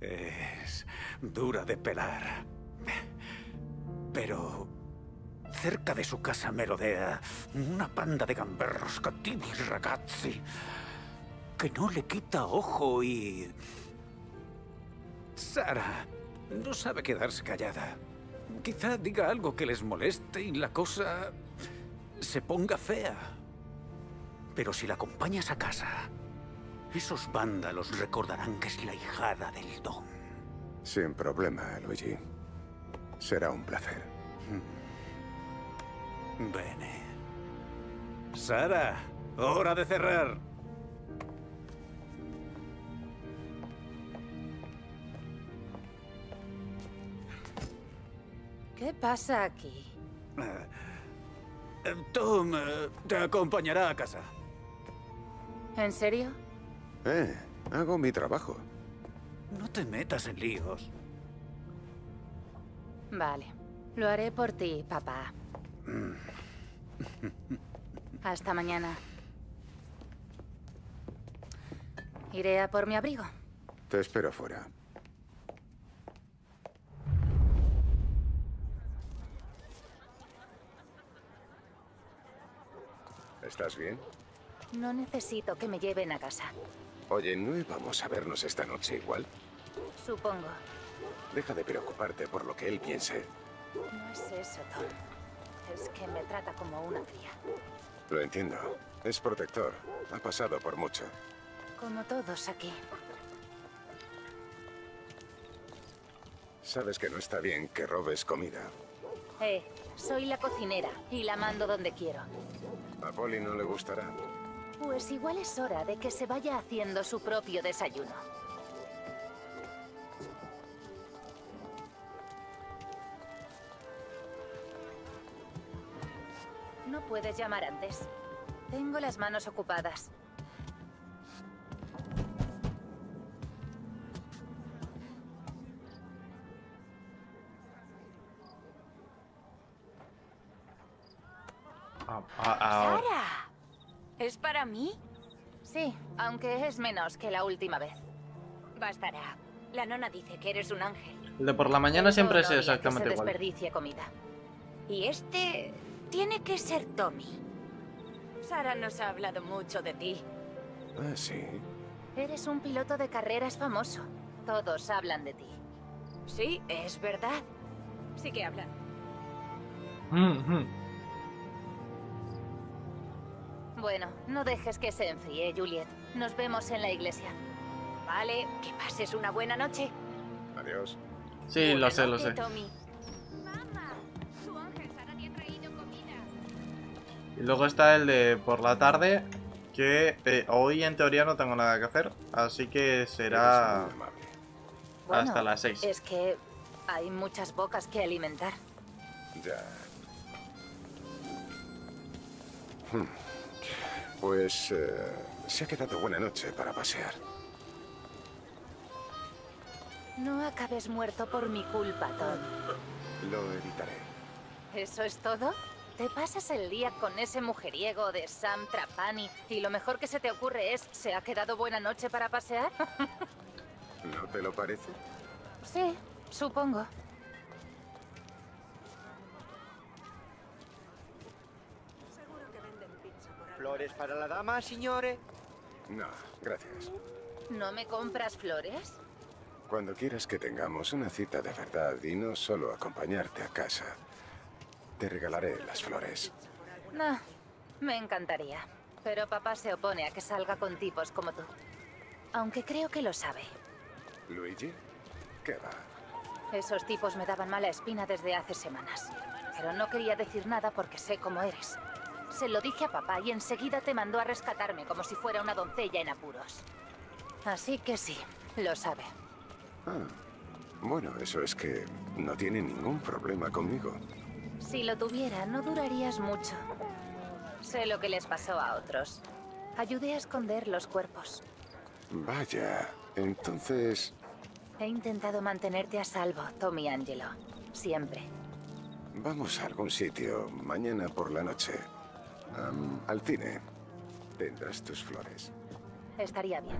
Es dura de pelar. Pero cerca de su casa merodea una panda de gamberros, cattivi ragazzi, que no le quita ojo y... Sara no sabe quedarse callada. Quizá diga algo que les moleste y la cosa se ponga fea. Pero si la acompañas a casa, esos vándalos recordarán que es la hijada del don. Sin problema, Luigi. Será un placer. Bene. Sara, hora de cerrar. ¿Qué pasa aquí? Tom te acompañará a casa. ¿En serio? Hago mi trabajo. No te metas en líos. Vale, lo haré por ti, papá. Hasta mañana. Iré a por mi abrigo. Te espero fuera. ¿Estás bien? No necesito que me lleven a casa. Oye, ¿no íbamos a vernos esta noche igual? Supongo. Deja de preocuparte por lo que él piense. No es eso, Tom. Es que me trata como una cría. Lo entiendo. Es protector. Ha pasado por mucho. Como todos aquí. Sabes que no está bien que robes comida. Soy la cocinera y la mando donde quiero. A Paulie no le gustará. Pues igual es hora de que se vaya haciendo su propio desayuno. No puedes llamar antes. Tengo las manos ocupadas. ¡Sara! ¿Es para mí? Sí, aunque es menos que la última vez. Bastará. La nona dice que eres un ángel. El de por la mañana siempre es exactamente igual. Desperdicia comida. Y este tiene que ser Tommy. Sara nos ha hablado mucho de ti. Ah, sí. Eres un piloto de carreras famoso. Todos hablan de ti. Sí, es verdad. Sí que hablan. Bueno, no dejes que se enfríe, Juliet. Nos vemos en la iglesia. Vale, que pases una buena noche. Adiós. Sí, lo sé, lo sé. Mamá, su ángel Sara había traído comida. Y luego está el de por la tarde, que hoy en teoría no tengo nada que hacer, así que será hasta las 6. Es que hay muchas bocas que alimentar. Ya. Pues se ha quedado buena noche para pasear. No acabes muerto por mi culpa, Tom. Lo evitaré. ¿Eso es todo? Te pasas el día con ese mujeriego de Sam Trapani y lo mejor que se te ocurre es ¿se ha quedado buena noche para pasear? ¿No te lo parece? Sí, supongo. ¿Flores para la dama, señores? No, gracias. ¿No me compras flores? Cuando quieras que tengamos una cita de verdad y no solo acompañarte a casa, te regalaré las flores. No, me encantaría. Pero papá se opone a que salga con tipos como tú. Aunque creo que lo sabe. ¿Luigi? ¿Qué va? Esos tipos me daban mala espina desde hace semanas. Pero no quería decir nada porque sé cómo eres. Se lo dije a papá y enseguida te mandó a rescatarme como si fuera una doncella en apuros. Así que sí, lo sabe. Ah, bueno, eso es que no tiene ningún problema conmigo. Si lo tuviera, no durarías mucho. Sé lo que les pasó a otros. Ayudé a esconder los cuerpos. Vaya, entonces... He intentado mantenerte a salvo, Tommy Angelo. Siempre. Vamos a algún sitio mañana por la noche. Al cine. Tendrás tus flores. Estaría bien.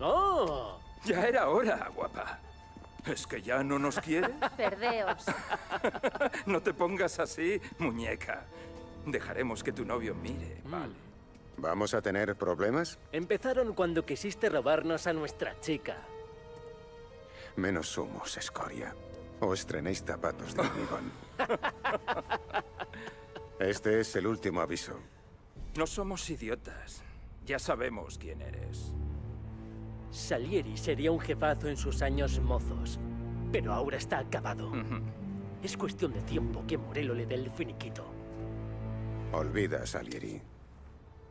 ¡Oh! Ya era hora, guapa. ¿Es que ya no nos quieres? Perdeos. No te pongas así, muñeca. Dejaremos que tu novio mire, vale. ¿Vamos a tener problemas? Empezaron cuando quisiste robarnos a nuestra chica. Menos humos, escoria. O estrenéis zapatos de hormigón. Este es el último aviso. No somos idiotas. Ya sabemos quién eres. Salieri sería un jefazo en sus años mozos. Pero ahora está acabado. Es cuestión de tiempo que Morello le dé el finiquito. Olvida, Salieri.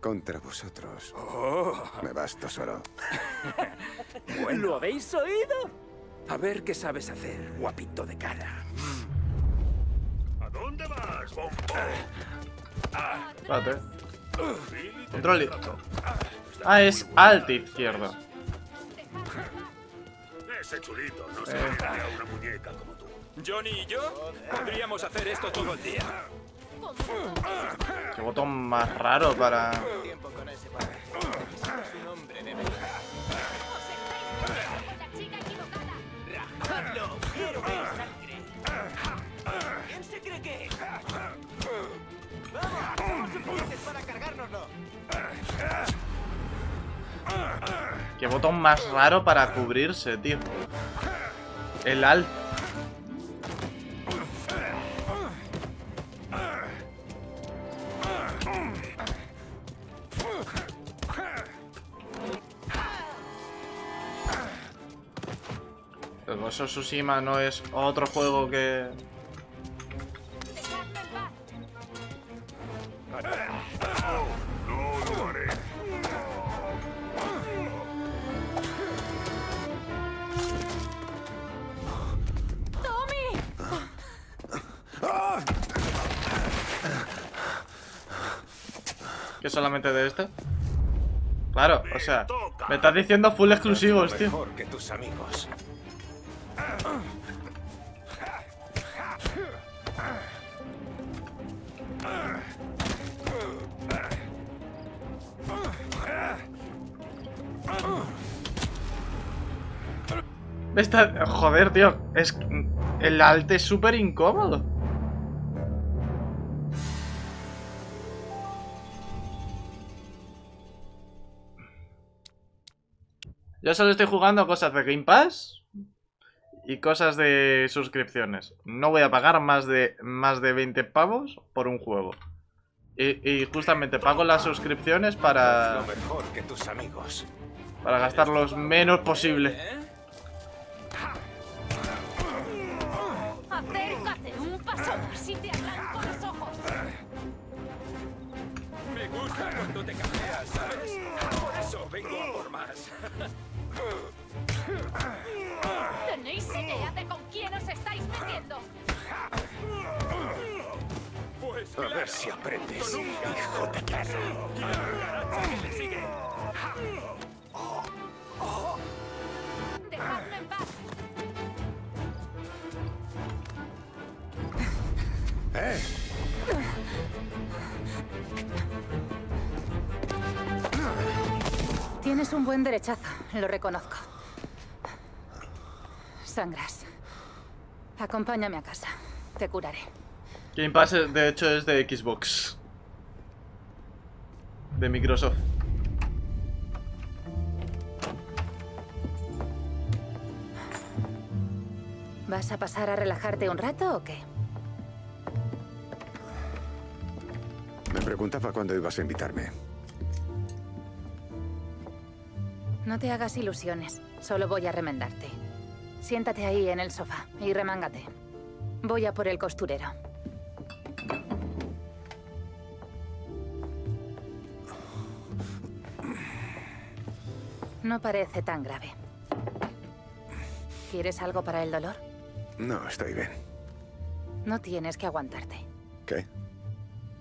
Contra vosotros. Me basto solo. Bueno. ¿Lo habéis oído? A ver qué sabes hacer, guapito de cara. ¿A dónde vas, bombón? Espérate. Control izquierdo. Ah, es alt izquierdo. Ese chulito no se a una muñeca como tú. Johnny y yo podríamos hacer esto todo el día. Qué botón más raro para... ¿Quién se cree que es? ¡Vamos! ¡Vamos para cargárnoslo! Qué botón más raro para cubrirse, tío. El alt. Tsushima no es otro juego que... ¡Tommy! ¿Qué solamente de este? Claro, o sea, me estás diciendo full exclusivos, tío. Mejor que tus amigos. Esta... Joder, tío. Es... El alt es súper incómodo. Yo solo estoy jugando cosas de Game Pass y cosas de suscripciones. No voy a pagar más de 20 pavos por un juego. Y justamente pago las suscripciones para... mejor que tus amigos. Para gastar los menos posible. Acércate un paso más si te arranco los ojos. Me gusta cuando te cambias, ¿sabes? Por eso vengo a por más. ¿Tenéis idea de con quién os estáis metiendo? Pues claro, a ver si aprendes, hijo de perro. Dejadme en paz. Tienes un buen derechazo, lo reconozco. Sangras. Acompáñame a casa, te curaré. Game Pass, de hecho, es de Xbox. De Microsoft. ¿Vas a pasar a relajarte un rato o qué? Me preguntaba cuándo ibas a invitarme. No te hagas ilusiones. Solo voy a remendarte. Siéntate ahí en el sofá y remángate. Voy a por el costurero. No parece tan grave. ¿Quieres algo para el dolor? No, estoy bien. No tienes que aguantarte. ¿Qué?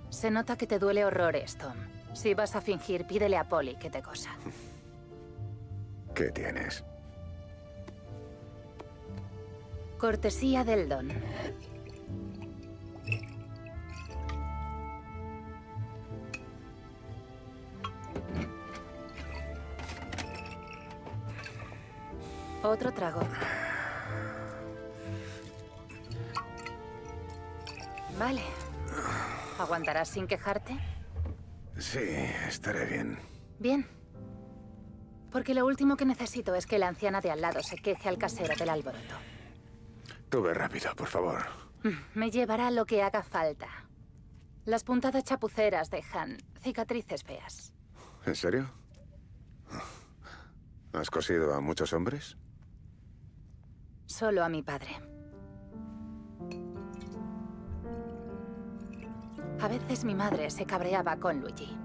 Se nota que te duele horrores, Tom. Si vas a fingir, pídele a Paulie que te cosa. ¿Qué tienes? Cortesía del don. Otro trago. Vale. ¿Aguantarás sin quejarte? Sí, estaré bien. Bien. Porque lo último que necesito es que la anciana de al lado se queje al casero del alboroto. Tú ve rápido, por favor. Me llevará lo que haga falta. Las puntadas chapuceras dejan cicatrices feas. ¿En serio? ¿Has cosido a muchos hombres? Solo a mi padre. A veces mi madre se cabreaba con Luigi.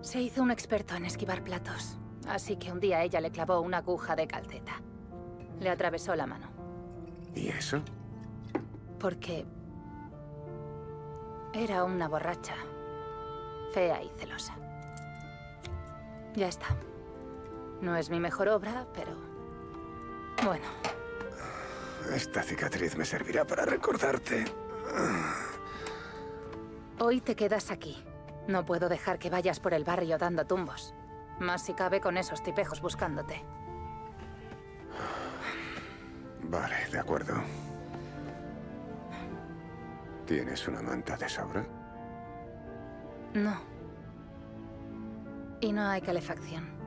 Se hizo un experto en esquivar platos, así que un día ella le clavó una aguja de calceta. Le atravesó la mano. ¿Y eso? Porque era una borracha, fea y celosa. Ya está. No es mi mejor obra, pero... bueno. Esta cicatriz me servirá para recordarte. Hoy te quedas aquí. No puedo dejar que vayas por el barrio dando tumbos. Más si cabe con esos tipejos buscándote. Vale, de acuerdo. ¿Tienes una manta de sobra? No. Y no hay calefacción.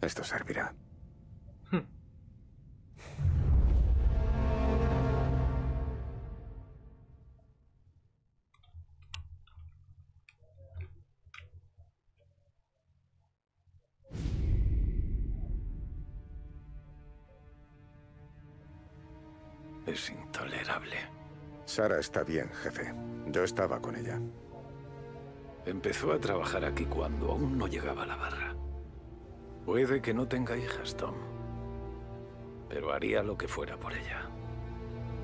Esto servirá. Es intolerable. Sara está bien, jefe. Yo estaba con ella. Empezó a trabajar aquí cuando aún no llegaba a la barra. Puede que no tenga hijas, Tom. Pero haría lo que fuera por ella.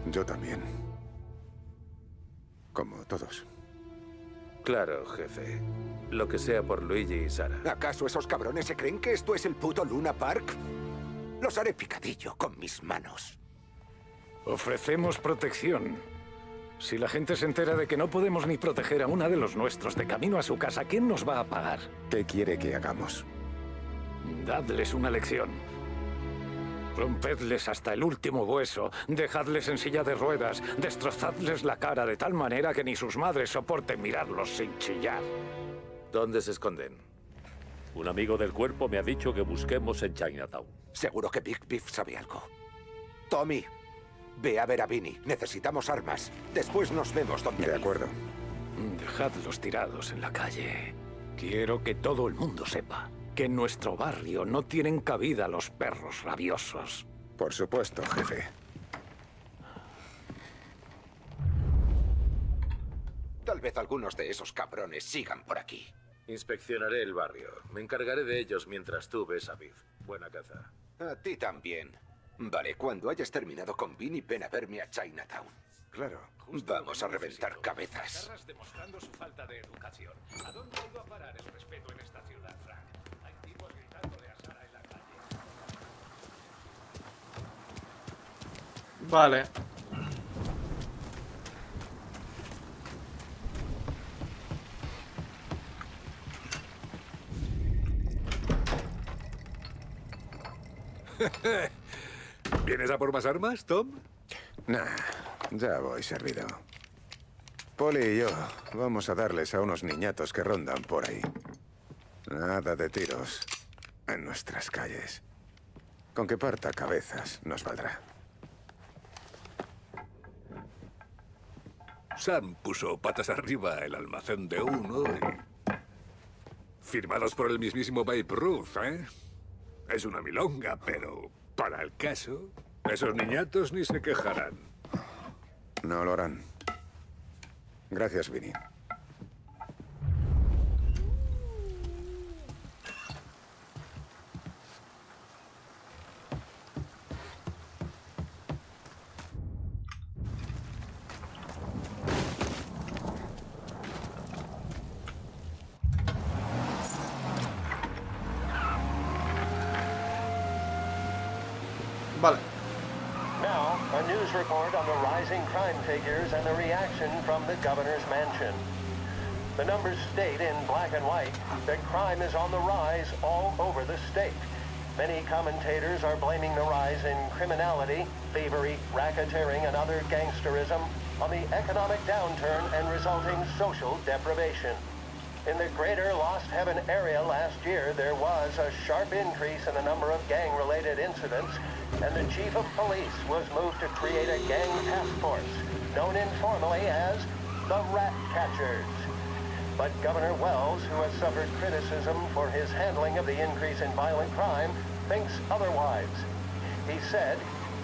Yo también. Como todos. Claro, jefe. Lo que sea por Luigi y Sara. ¿Acaso esos cabrones se creen que esto es el puto Luna Park? Los haré picadillo con mis manos. Ofrecemos protección. Si la gente se entera de que no podemos ni proteger a una de los nuestros de camino a su casa, ¿quién nos va a pagar? ¿Qué quiere que hagamos? Dadles una lección. Rompedles hasta el último hueso, dejadles en silla de ruedas, destrozadles la cara de tal manera que ni sus madres soporten mirarlos sin chillar. ¿Dónde se esconden? Un amigo del cuerpo me ha dicho que busquemos en Chinatown. Seguro que Big Beef sabe algo. Tommy... ve a ver a Vinny. Necesitamos armas. Después nos vemos donde... De acuerdo. Dejadlos tirados en la calle. Quiero que todo el mundo sepa que en nuestro barrio no tienen cabida los perros rabiosos. Por supuesto, jefe. Tal vez algunos de esos cabrones sigan por aquí. Inspeccionaré el barrio. Me encargaré de ellos mientras tú ves a Biff. Buena caza. A ti también. Vale, cuando hayas terminado con Vinny, ven a verme a Chinatown. Claro. Vamos a reventar cabezas. Demostrando su falta de educación. ¿A dónde ha ido a parar el respeto en esta ciudad, Frank? Hay tipos gritándole a Sara en la calle. Vale. ¿Vienes a por más armas, Tom? Nah, ya voy servido. Paulie y yo vamos a darles a unos niñatos que rondan por ahí. Nada de tiros en nuestras calles. Con que parta cabezas nos valdrá. Sam puso patas arriba el almacén de uno. Firmados por el mismísimo Babe Ruth, ¿eh? Es una milonga, pero... para el caso, esos niñatos ni se quejarán. No lo harán. Gracias, Vinny. Vale. Now A news report on the rising crime figures and the reaction from the governor's mansion. The numbers state in black and white that crime is on the rise all over the state. Many commentators are blaming the rise in criminality, thievery, racketeering, and other gangsterism on the economic downturn and resulting social deprivation. In the greater Lost Heaven area last year, there was a sharp increase in the number of gang-related incidents, and the chief of police was moved to create a gang task force, known informally as the Rat Catchers. But Governor Wells, who has suffered criticism for his handling of the increase in violent crime, thinks otherwise. He said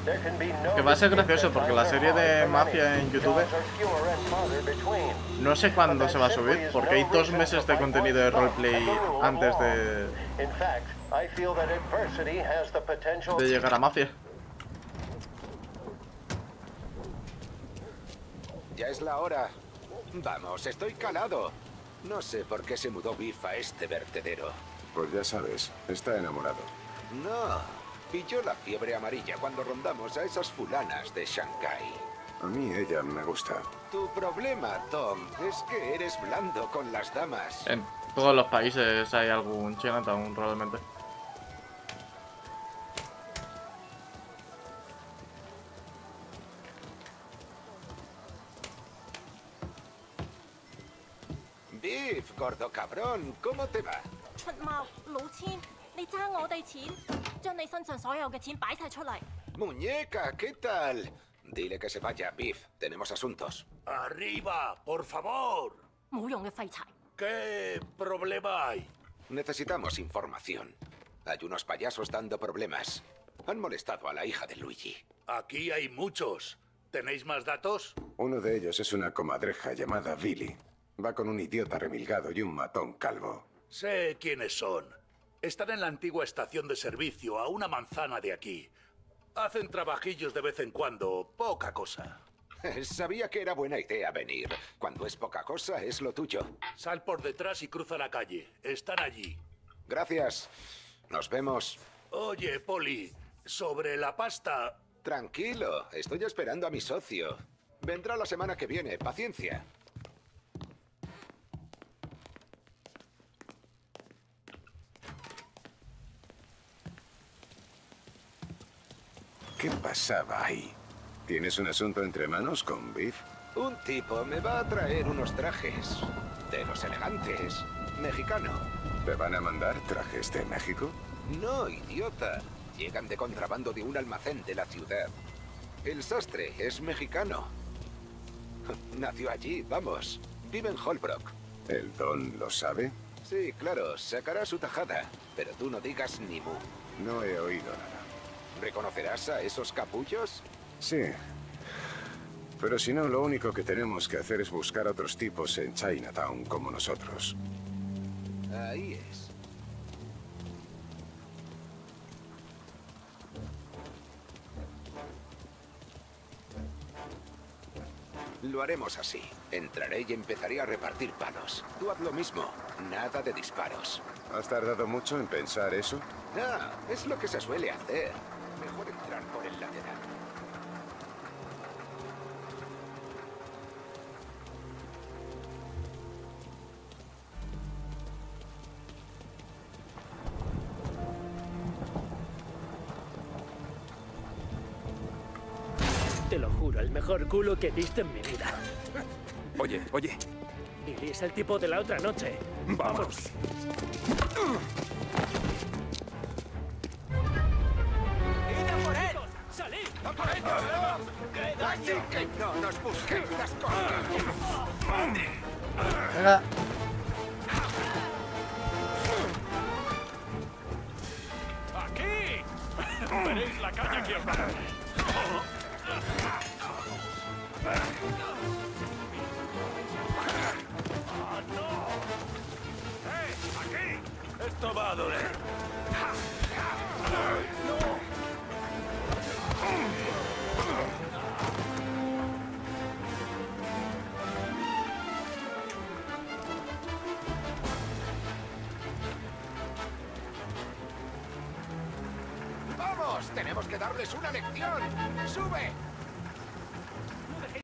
there can be no... Que va a ser gracioso porque la serie de mafia en YouTube no sé cuándo se va a subir porque hay 2 meses de contenido de roleplay antes de llegar a mafia. Ya es la hora. Vamos, estoy calado. No sé por qué se mudó Biff a este vertedero. Pues ya sabes, está enamorado. No, pilló la fiebre amarilla cuando rondamos a esas fulanas de Shanghái. A mí ella me gusta. Tu problema, Tom, es que eres blando con las damas. En todos los países hay algún Chinatown, probablemente. Biff, gordo cabrón, ¿cómo te va? Muñeca, ¿qué tal? Dile que se vaya, Biff. Tenemos asuntos. Arriba, por favor. ¿Qué problema hay? Necesitamos información. Hay unos payasos dando problemas. Han molestado a la hija de Luigi. Aquí hay muchos. ¿Tenéis más datos? Uno de ellos es una comadreja llamada Billy. Va con un idiota remilgado y un matón calvo. Sé quiénes son. Están en la antigua estación de servicio, a una manzana de aquí. Hacen trabajillos de vez en cuando, poca cosa. Sabía que era buena idea venir. Cuando es poca cosa, es lo tuyo. Sal por detrás y cruza la calle. Están allí. Gracias. Nos vemos. Oye, Paulie, sobre la pasta... Tranquilo, estoy esperando a mi socio. Vendrá la semana que viene, paciencia. ¿Qué pasaba ahí? ¿Tienes un asunto entre manos con Biff? Un tipo me va a traer unos trajes. De los elegantes. Mexicano. ¿Te van a mandar trajes de México? No, idiota. Llegan de contrabando de un almacén de la ciudad. El sastre es mexicano. Nació allí, vamos. Vive en Holbrook. ¿El don lo sabe? Sí, claro. Sacará su tajada. Pero tú no digas ni mu. No he oído nada. ¿Reconocerás a esos capullos? Sí. Pero si no, lo único que tenemos que hacer es buscar a otros tipos en Chinatown como nosotros. Ahí es. Lo haremos así. Entraré y empezaré a repartir palos. Tú haz lo mismo. Nada de disparos. ¿Has tardado mucho en pensar eso? Ah, es lo que se suele hacer. Mejor entrar por el lateral. Te lo juro, el mejor culo que he visto en mi vida. Oye. Billy es el tipo de la otra noche. ¡Vamos! ¡Ida por él! ¡Salid! ¡A por él! ¡Así que no nos busquéis las cosas! ¡Venga! ¡Aquí! ¡Veréis la calle aquí abajo! ¡Ah, no! ¡Aquí! ¡Esto va a doler! ¡Vamos! ¡Tenemos que darles una lección! ¡Sube!